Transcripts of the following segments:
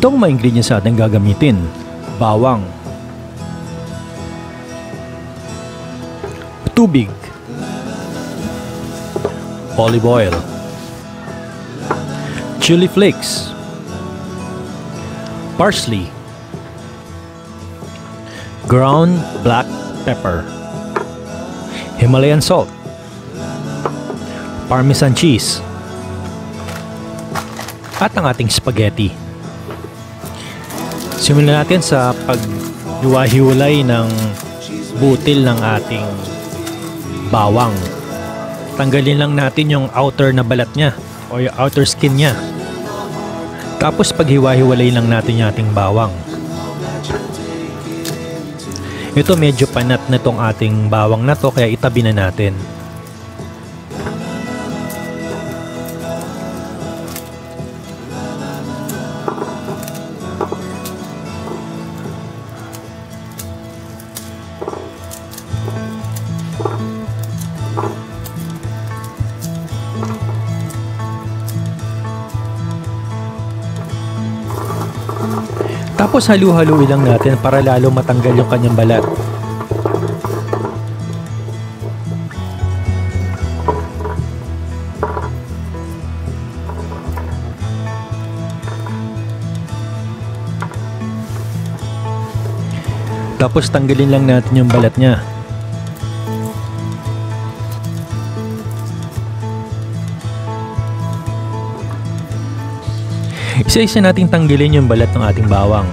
Ito ang mga ingredients natin gagamitin. Bawang, tubig, olive oil, chili flakes, parsley, ground black pepper, Himalayan salt, Parmesan cheese, at ang ating spaghetti. Simulan natin sa paghiwa-hiwalay ng butil ng ating bawang. Tanggalin lang natin yung outer na balat niya o yung outer skin niya. Tapos paghiwa-hiwalay lang natin yung ating bawang. Ito medyo panat na itong ating bawang na to, kaya itabi na natin. Tapos halu-haluin lang natin para lalo matanggal yung kanyang balat. Tapos tanggalin lang natin yung balat niya. Isa-isa nating tanggalin yung balat ng ating bawang.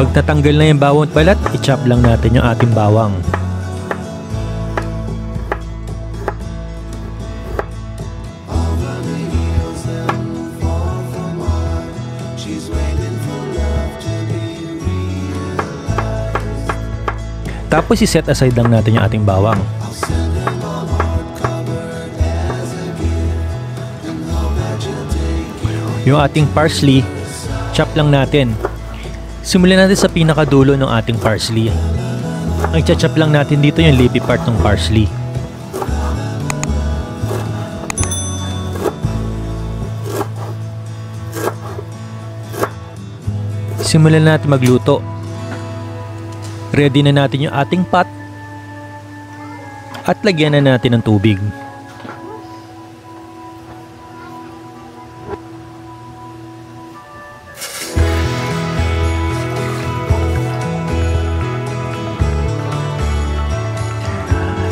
Pagtatanggal na yung bawang at balat, i-chop lang natin yung ating bawang. Tapos i-set aside lang natin yung ating bawang. Yung ating parsley, chop lang natin. Simulan natin sa pinakadulo ng ating parsley. Ang chop lang natin dito yung leafy part ng parsley. Simulan natin magluto. Ready na natin yung ating pot at lagyan na natin ng tubig.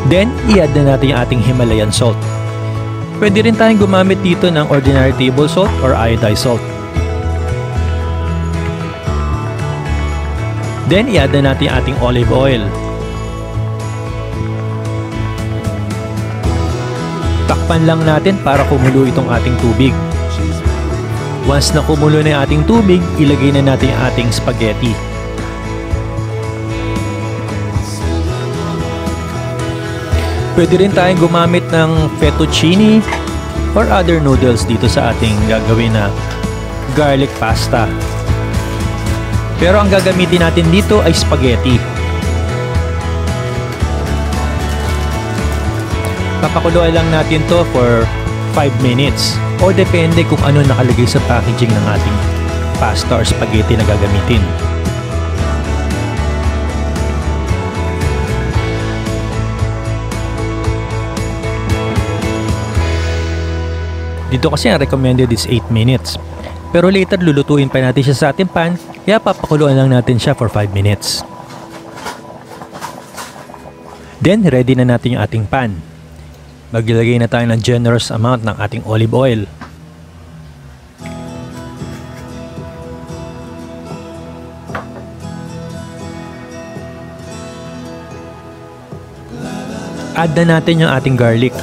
Then, i-add na natin yung ating Himalayan salt. Pwede rin tayong gumamit dito ng ordinary table salt or iodized salt. Then, i-add na natin ating olive oil. Takpan lang natin para kumulo itong ating tubig. Once na kumulo na yung ating tubig, ilagay na natin yung ating spaghetti. Pwede rin tayong gumamit ng fettuccine or other noodles dito sa ating gagawin na garlic pasta. Pero ang gagamitin natin dito ay spaghetti. Papakuloan lang natin to for 5 minutes. O depende kung ano nakalagay sa packaging ng ating pasta or spaghetti na gagamitin. Dito kasi ang recommended is 8 minutes. Pero later lulutuin pa natin siya sa ating pan, kaya papakuluan lang natin siya for 5 minutes. Then ready na natin yung ating pan. Maglagay na tayo ng generous amount ng ating olive oil. Add na natin yung ating garlic.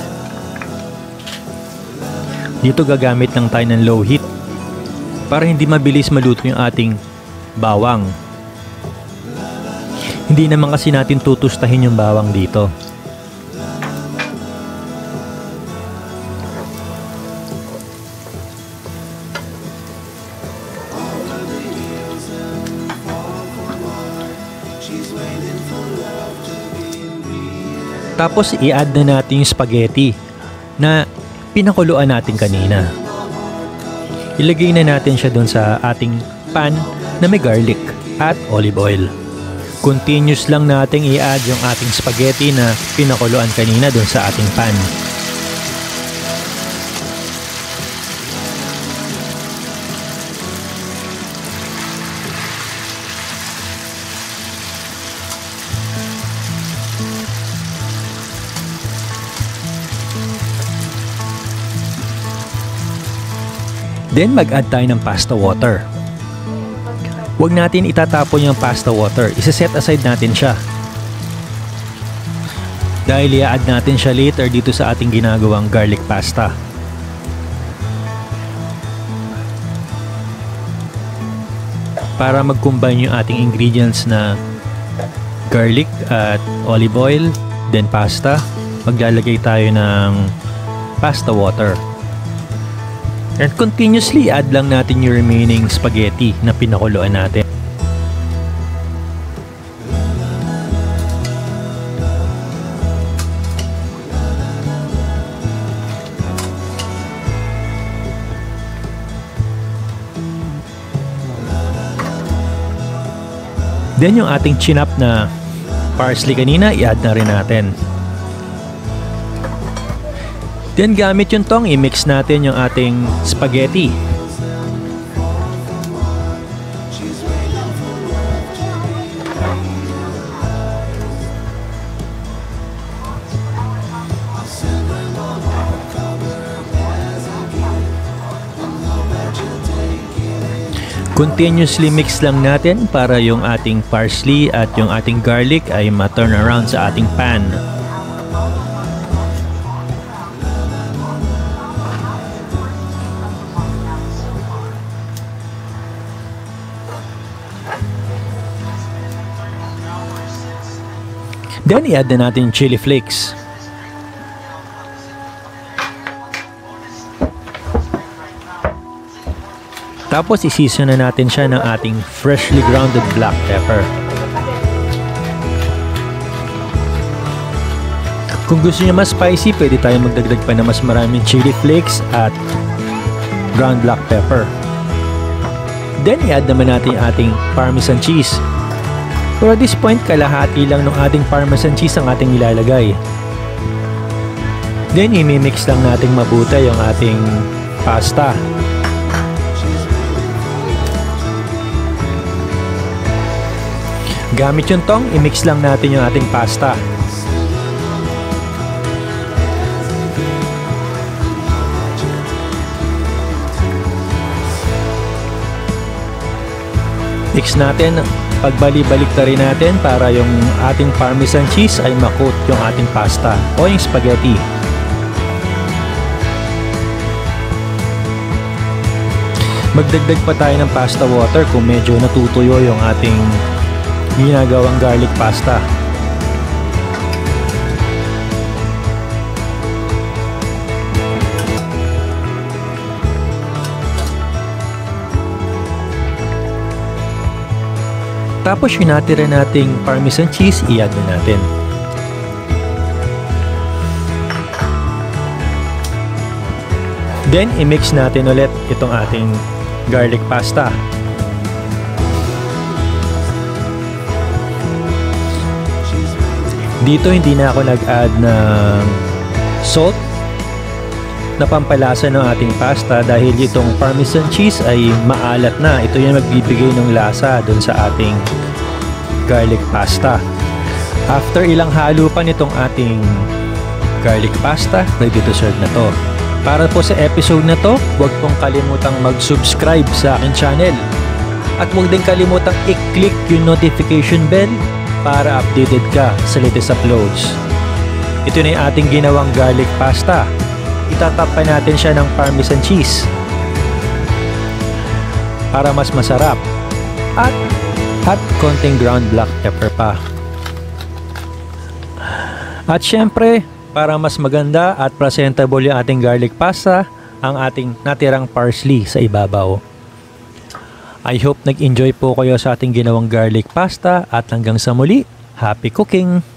Dito gagamit lang tayo ng low heat para hindi mabilis maluto yung ating bawang. Hindi naman kasi natin tutustahin yung bawang dito. Tapos i-add na natin yung spaghetti na pinakuluan natin kanina. Ilagay na natin siya doon sa ating pan na may garlic at olive oil. Continuous lang nating i-add yung ating spaghetti na pinakuluan kanina doon sa ating pan. Then mag-add tayo ng pasta water. Huwag natin itatapon yung pasta water. Isa-set aside natin siya. Dahil i-add natin siya later dito sa ating ginagawang garlic pasta. Para mag-combine yung ating ingredients na garlic at olive oil, then pasta, maglalagay tayo ng pasta water. And continuously add lang natin yung remaining spaghetti na pinakuluan natin. Then yung ating chinap na parsley kanina, i-add na rin natin. Then gamit yung tong, i-mix natin yung ating spaghetti. Continuously mix lang natin para yung ating parsley at yung ating garlic ay ma-turn around sa ating pan. Then i-add na natin yung chili flakes. Tapos i-season na natin siya ng ating freshly grounded black pepper. Kung gusto niyo mas spicy, pwede tayong magdagdag pa na mas maraming chili flakes at ground black pepper. Then i-add naman natin yung ating parmesan cheese. Pero at this point, kalahati lang ng ating parmesan cheese ang ating ilalagay. Then, imimix lang natin mabuti yung ating pasta. Gamit yung tong, imix lang natin yung ating pasta. Mix natin. Pagbalik-balik na rin natin para yung ating parmesan cheese ay ma-coat yung ating pasta o yung spaghetti. Magdagdag pa tayo ng pasta water kung medyo natutuyo yung ating ginagawang garlic pasta. Tapos yung natira nating parmesan cheese, i-add na natin. Then, i-mix natin ulit itong ating garlic pasta. Dito hindi na ako nag-add ng salt na pampalasa ng ating pasta dahil itong parmesan cheese ay maalat na. Ito yung magbibigay ng lasa dun sa ating garlic pasta. After ilang halo pa nitong ating garlic pasta, ready to serve na to. Para po sa episode na to, huwag pong kalimutang mag-subscribe sa akin channel. At huwag din kalimutang i-click yung notification bell para updated ka sa latest uploads. Ito na yung ating ginawang garlic pasta. Itatap pa natin siya ng parmesan cheese para mas masarap at konting ground black pepper pa. At syempre, para mas maganda at presentable yung ating garlic pasta, ang ating natirang parsley sa ibabaw. I hope nag-enjoy po kayo sa ating ginawang garlic pasta at hanggang sa muli, happy cooking!